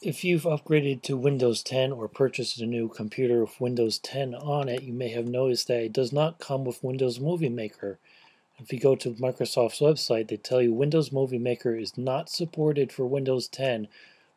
If you've upgraded to Windows 10 or purchased a new computer with Windows 10 on it, you may have noticed that it does not come with Windows Movie Maker. If you go to Microsoft's website, they tell you Windows Movie Maker is not supported for Windows 10,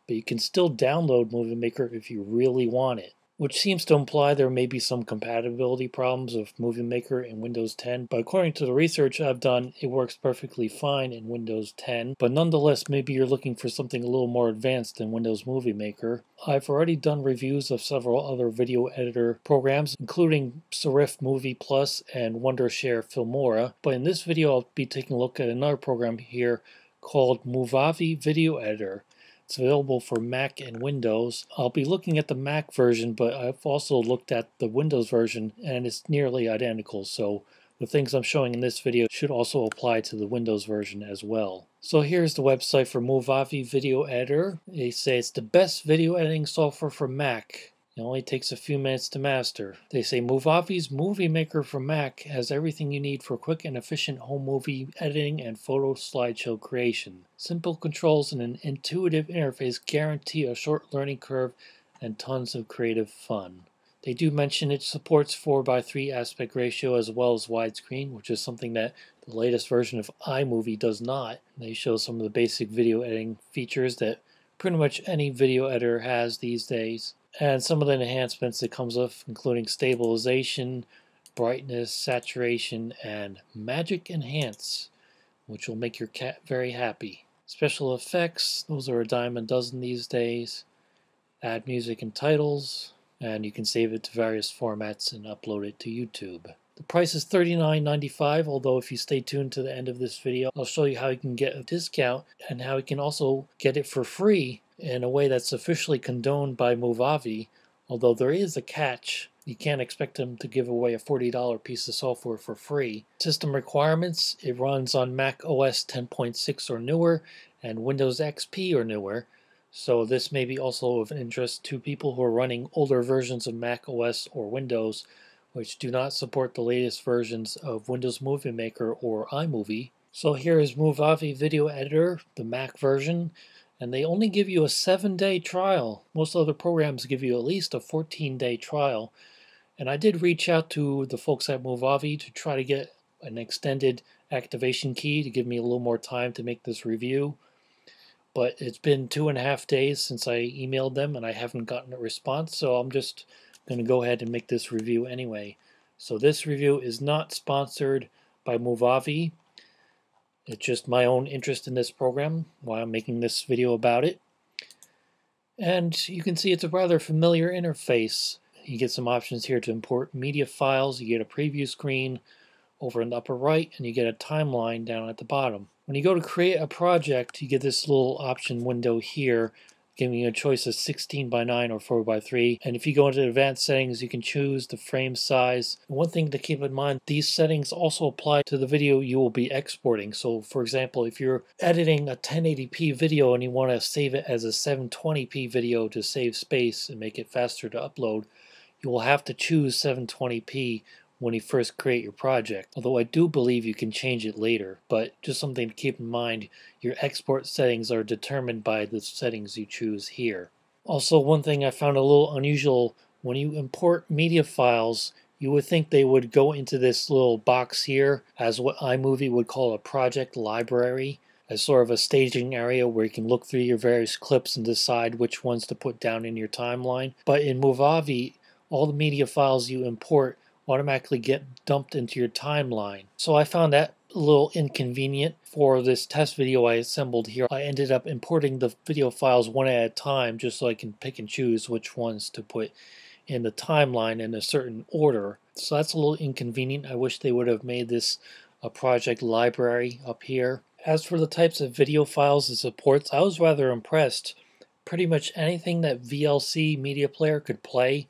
but you can still download Movie Maker if you really want it, which seems to imply there may be some compatibility problems with Movie Maker and Windows 10, but according to the research I've done, it works perfectly fine in Windows 10, but nonetheless maybe you're looking for something a little more advanced than Windows Movie Maker. I've already done reviews of several other video editor programs, including Serif Movie Plus and Wondershare Filmora, but in this video I'll be taking a look at another program here called Movavi Video Editor. It's available for Mac and Windows. I'll be looking at the Mac version, but I've also looked at the Windows version and it's nearly identical, so the things I'm showing in this video should also apply to the Windows version as well. So here's the website for Movavi Video Editor. They say it's the best video editing software for Mac. It only takes a few minutes to master. They say Movavi's Movie Maker for Mac has everything you need for quick and efficient home movie editing and photo slideshow creation. Simple controls and an intuitive interface guarantee a short learning curve and tons of creative fun. They do mention it supports 4:3 aspect ratio as well as widescreen, which is something that the latest version of iMovie does not. They show some of the basic video editing features that pretty much any video editor has these days, and some of the enhancements it comes with, including stabilization, brightness, saturation, and magic enhance, which will make your cat very happy. Special effects, those are a dime a dozen these days. Add music and titles, and you can save it to various formats and upload it to YouTube. The price is $39.95, although if you stay tuned to the end of this video, I'll show you how you can get a discount and how you can also get it for free in a way that's officially condoned by Movavi, although there is a catch. You can't expect them to give away a $40 piece of software for free. System requirements, it runs on Mac OS 10.6 or newer and Windows XP or newer, so this may be also of interest to people who are running older versions of Mac OS or Windows, which do not support the latest versions of Windows Movie Maker or iMovie. So here is Movavi Video Editor, the Mac version, and they only give you a 7-day trial. Most other programs give you at least a 14-day trial. And I did reach out to the folks at Movavi to try to get an extended activation key to give me a little more time to make this review. But it's been 2.5 days since I emailed them and I haven't gotten a response, so I'm just going to go ahead and make this review anyway. So this review is not sponsored by Movavi. It's just my own interest in this program, why I'm making this video about it. And you can see it's a rather familiar interface. You get some options here to import media files, you get a preview screen over in the upper right, and you get a timeline down at the bottom. When you go to create a project, you get this little option window here, giving you a choice of 16:9 or 4:3. And if you go into advanced settings, you can choose the frame size. And one thing to keep in mind, these settings also apply to the video you will be exporting. So for example, if you're editing a 1080p video and you want to save it as a 720p video to save space and make it faster to upload, you will have to choose 720p when you first create your project. Although I do believe you can change it later, but just something to keep in mind, your export settings are determined by the settings you choose here. Also, one thing I found a little unusual, when you import media files, you would think they would go into this little box here as what iMovie would call a project library, as sort of a staging area where you can look through your various clips and decide which ones to put down in your timeline. But in Movavi, all the media files you import automatically get dumped into your timeline. So I found that a little inconvenient. For this test video I assembled here, I ended up importing the video files one at a time just so I can pick and choose which ones to put in the timeline in a certain order. So that's a little inconvenient. I wish they would have made this a project library up here. As for the types of video files it supports, I was rather impressed. Pretty much anything that VLC Media Player could play,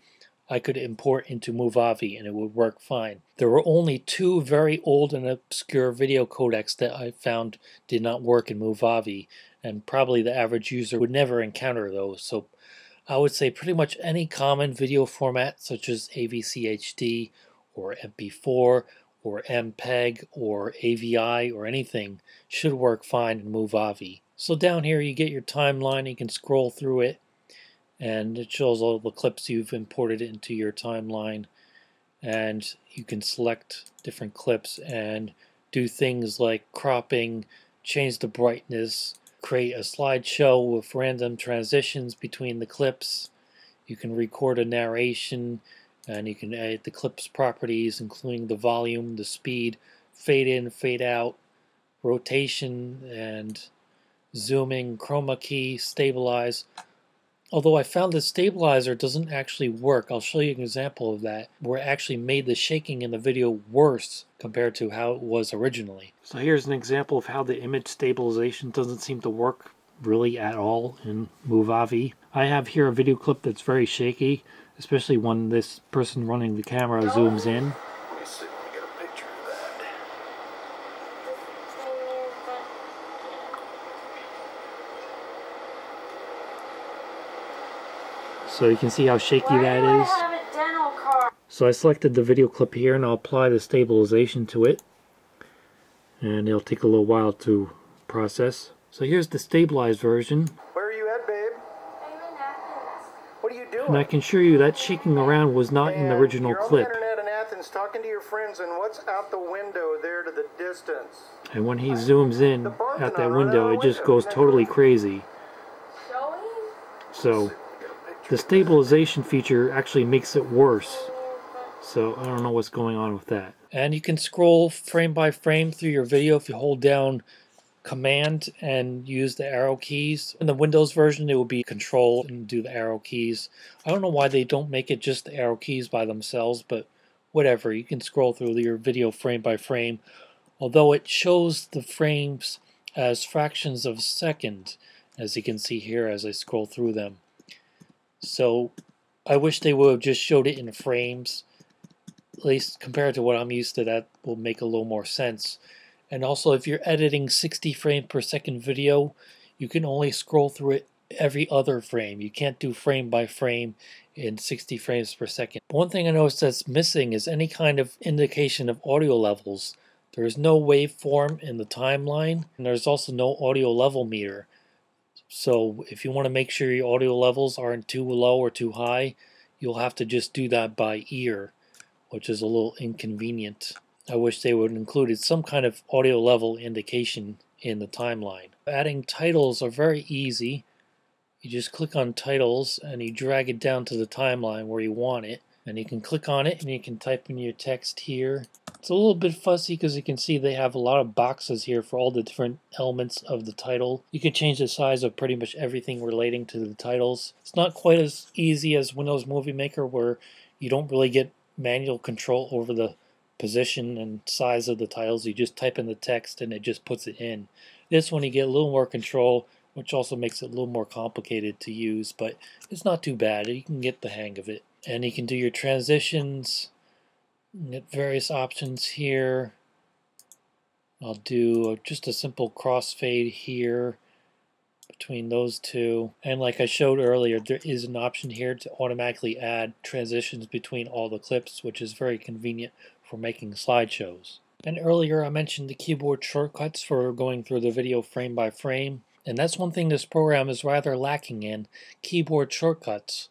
I could import into Movavi and it would work fine. There were only two very old and obscure video codecs that I found did not work in Movavi, and probably the average user would never encounter those. So I would say pretty much any common video format such as AVCHD or MP4 or MPEG or AVI or anything should work fine in Movavi. So down here you get your timeline, you can scroll through it. and it shows all the clips you've imported into your timeline, and you can select different clips and do things like cropping, change the brightness, create a slideshow with random transitions between the clips. You can record a narration, and you can edit the clip's properties, including the volume, the speed, fade in, fade out, rotation, and zooming, chroma key, stabilize. Although I found the stabilizer doesn't actually work. I'll show you an example of that, where it actually made the shaking in the video worse compared to how it was originally. So here's an example of how the image stabilization doesn't seem to work really at all in Movavi. I have here a video clip that's very shaky, especially when this person running the camera zooms in. So you can see how shaky that is. So I selected the video clip here, and I'll apply the stabilization to it, and it'll take a little while to process. So here's the stabilized version. Where are you at, babe? I'm in Athens. What are you doing? And I can assure you that shaking around was not in the original clip. You're on the internet in Athens talking to your friends, and what's out the window there to the distance? And when he zooms in at that window, it just goes totally crazy. So the stabilization feature actually makes it worse, so I don't know what's going on with that. And you can scroll frame by frame through your video if you hold down Command and use the arrow keys. In the Windows version, it will be Control and do the arrow keys. I don't know why they don't make it just the arrow keys by themselves, but whatever. You can scroll through your video frame by frame, although it shows the frames as fractions of a second, as you can see here as I scroll through them. So I wish they would have just showed it in frames, at least compared to what I'm used to. That will make a little more sense. And also, if you're editing 60 frame per second video, you can only scroll through it every other frame. You can't do frame by frame in 60 frames per second. One thing I noticed that's missing is any kind of indication of audio levels. There's no waveform in the timeline, and there's also no audio level meter. So if you want to make sure your audio levels aren't too low or too high, you'll have to just do that by ear, which is a little inconvenient. I wish they would have included some kind of audio level indication in the timeline. Adding titles are very easy. You just click on titles and you drag it down to the timeline where you want it, and you can click on it and you can type in your text here. It's a little bit fussy because you can see they have a lot of boxes here for all the different elements of the title. You can change the size of pretty much everything relating to the titles. It's not quite as easy as Windows Movie Maker, where you don't really get manual control over the position and size of the titles. You just type in the text and it just puts it in. This one you get a little more control, which also makes it a little more complicated to use, but it's not too bad. You can get the hang of it. And you can do your transitions. Get various options here. I'll do just a simple crossfade here between those two. And like I showed earlier, there is an option here to automatically add transitions between all the clips, which is very convenient for making slideshows. And earlier I mentioned the keyboard shortcuts for going through the video frame by frame. And that's one thing this program is rather lacking in, keyboard shortcuts.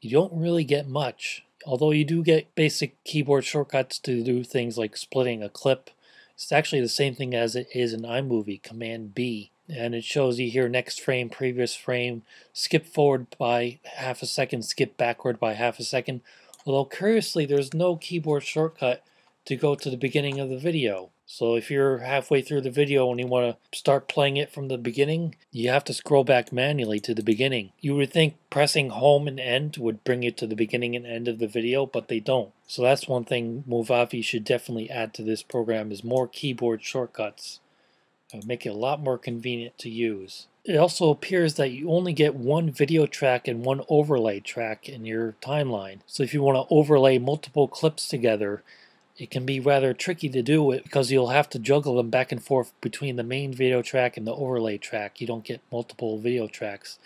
You don't really get much. Although you do get basic keyboard shortcuts to do things like splitting a clip. It's actually the same thing as it is in iMovie, Command B. And it shows you here next frame, previous frame, skip forward by half a second, skip backward by half a second. Although curiously, there's no keyboard shortcut to go to the beginning of the video. So if you're halfway through the video and you want to start playing it from the beginning, you have to scroll back manually to the beginning. You would think pressing home and end would bring you to the beginning and end of the video, but they don't. So that's one thing Movavi should definitely add to this program, is more keyboard shortcuts. It would make it a lot more convenient to use. It also appears that you only get one video track and one overlay track in your timeline. So if you want to overlay multiple clips together, it can be rather tricky to do it because you'll have to juggle them back and forth between the main video track and the overlay track. You don't get multiple video tracks,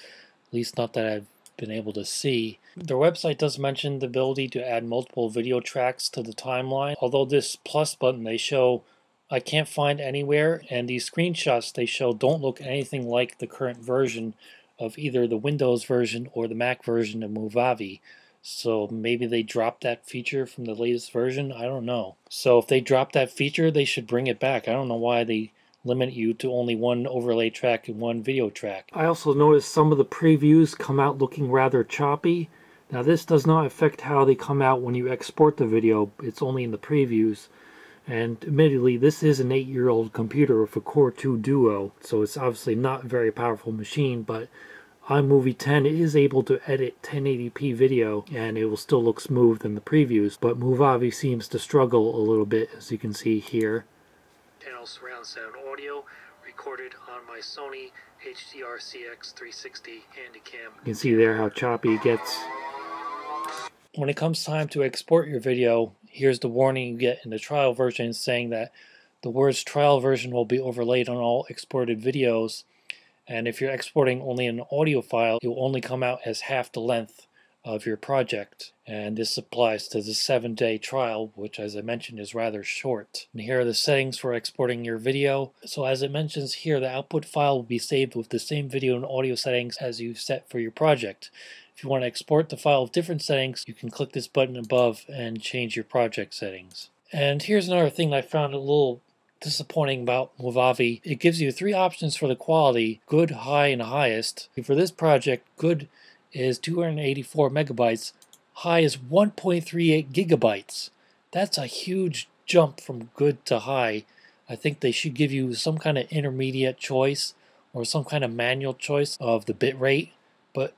at least not that I've been able to see. Their website does mention the ability to add multiple video tracks to the timeline, although this plus button they show I can't find anywhere, and these screenshots they show don't look anything like the current version of either the Windows version or the Mac version of Movavi. So maybe they dropped that feature from the latest version. I don't know. So if they dropped that feature, they should bring it back. I don't know why they limit you to only one overlay track and one video track. I also noticed some of the previews come out looking rather choppy. Now this does not affect how they come out when you export the video. It's only in the previews. And admittedly, this is an 8-year-old computer with a Core 2 Duo, so it's obviously not a very powerful machine, but iMovie 10 is able to edit 1080p video, and it will still look smooth than the previews, but Movavi seems to struggle a little bit, as you can see here. Channel surround sound audio recorded on my Sony HDR-CX 360 Handycam. You can see there how choppy it gets. When it comes time to export your video, here's the warning you get in the trial version saying that the words trial version will be overlaid on all exported videos, and if you're exporting only an audio file, it will only come out as half the length of your project. And this applies to the 7-day trial, which as I mentioned is rather short. And here are the settings for exporting your video. So as it mentions here, the output file will be saved with the same video and audio settings as you've set for your project. If you want to export the file with different settings, you can click this button above and change your project settings. And here's another thing I found a little disappointing about Movavi. It gives you 3 options for the quality: good, high, and highest. For this project, good is 284 megabytes, high is 1.38 gigabytes. That's a huge jump from good to high. I think they should give you some kind of intermediate choice or some kind of manual choice of the bitrate, but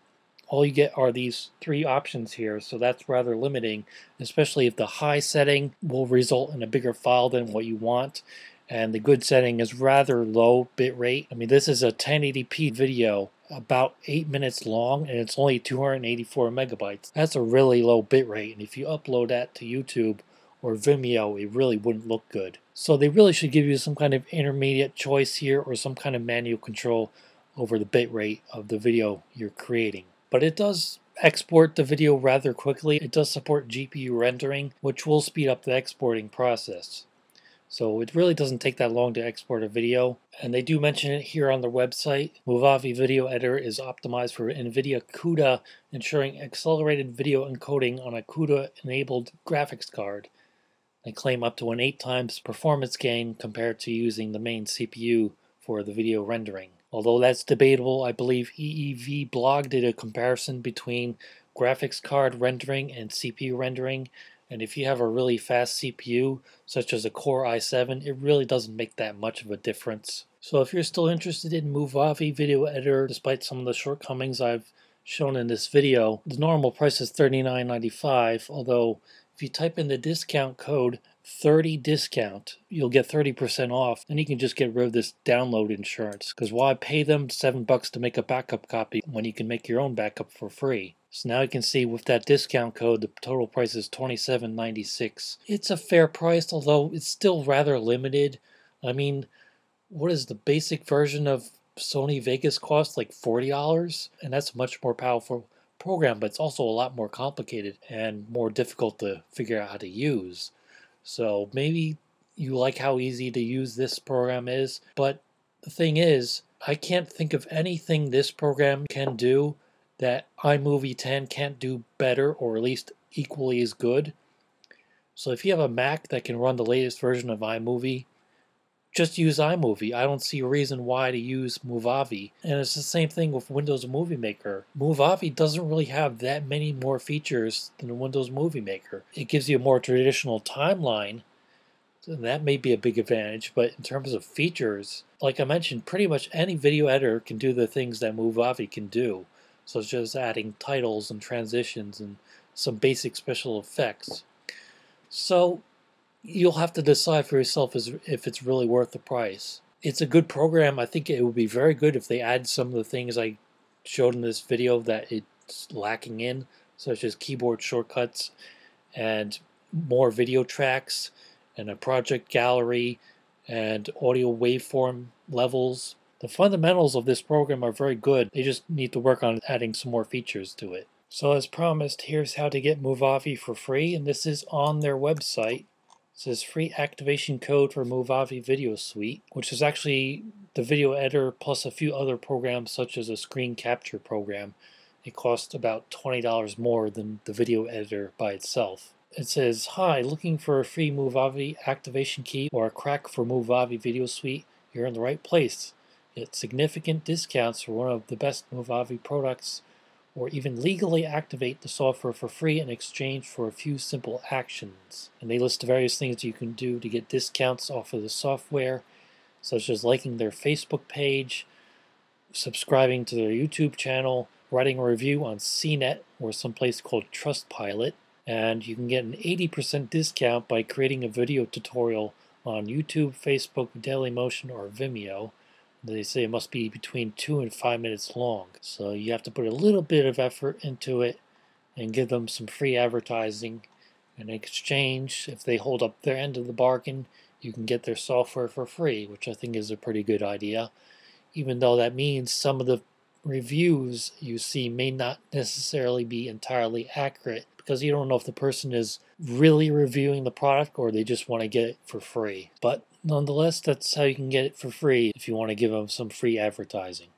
all you get are these 3 options here, so that's rather limiting, especially if the high setting will result in a bigger file than what you want, and the good setting is rather low bitrate. I mean, this is a 1080p video, about 8 minutes long, and it's only 284 megabytes. That's a really low bitrate, and if you upload that to YouTube or Vimeo, it really wouldn't look good. So they really should give you some kind of intermediate choice here or some kind of manual control over the bitrate of the video you're creating. But it does export the video rather quickly. It does support GPU rendering, which will speed up the exporting process. So it really doesn't take that long to export a video. And they do mention it here on their website. Movavi Video Editor is optimized for NVIDIA CUDA, ensuring accelerated video encoding on a CUDA-enabled graphics card. They claim up to an 8 times performance gain compared to using the main CPU for the video rendering. Although that's debatable, I believe EEVblog did a comparison between graphics card rendering and CPU rendering, and if you have a really fast CPU, such as a Core i7, it really doesn't make that much of a difference. So if you're still interested in Movavi Video Editor, despite some of the shortcomings I've shown in this video, the normal price is $39.95, although if you type in the discount code 30discount, you'll get 30% off, and you can just get rid of this download insurance, because why pay them $7 to make a backup copy when you can make your own backup for free? So now you can see with that discount code the total price is $27.96. It's a fair price, although it's still rather limited. I mean, what is the basic version of Sony Vegas cost? Like $40? And that's a much more powerful program, but it's also a lot more complicated and more difficult to figure out how to use. So maybe you like how easy to use this program is, but the thing is, I can't think of anything this program can do that iMovie 10 can't do better, or at least equally as good. So if you have a Mac that can run the latest version of iMovie, just use iMovie. I don't see a reason why to use Movavi. And it's the same thing with Windows Movie Maker. Movavi doesn't really have that many more features than Windows Movie Maker. It gives you a more traditional timeline, and that may be a big advantage, but in terms of features, like I mentioned, pretty much any video editor can do the things that Movavi can do, such as adding titles and transitions and some basic special effects. So you'll have to decide for yourself if it's really worth the price. It's a good program. I think it would be very good if they add some of the things I showed in this video that it's lacking in, such as keyboard shortcuts and more video tracks and a project gallery and audio waveform levels. The fundamentals of this program are very good. They just need to work on adding some more features to it. So as promised, here's how to get Movavi for free, and this is on their website. This is free activation code for Movavi Video Suite, which is actually the video editor plus a few other programs such as a screen capture program. It costs about $20 more than the video editor by itself. It says, hi, looking for a free Movavi activation key or a crack for Movavi Video Suite? You're in the right place. Get significant discounts for one of the best Movavi products, or even legally activate the software for free in exchange for a few simple actions. And they list various things you can do to get discounts off of the software, such as liking their Facebook page, subscribing to their YouTube channel, writing a review on CNET or someplace called Trustpilot, and you can get an 80% discount by creating a video tutorial on YouTube, Facebook, Dailymotion, or Vimeo. They say it must be between 2 and 5 minutes long, so you have to put a little bit of effort into it and give them some free advertising. In exchange, if they hold up their end of the bargain, you can get their software for free, which I think is a pretty good idea, even though that means some of the reviews you see may not necessarily be entirely accurate, because you don't know if the person is really reviewing the product or they just want to get it for free. But nonetheless, that's how you can get it for free if you want to give them some free advertising.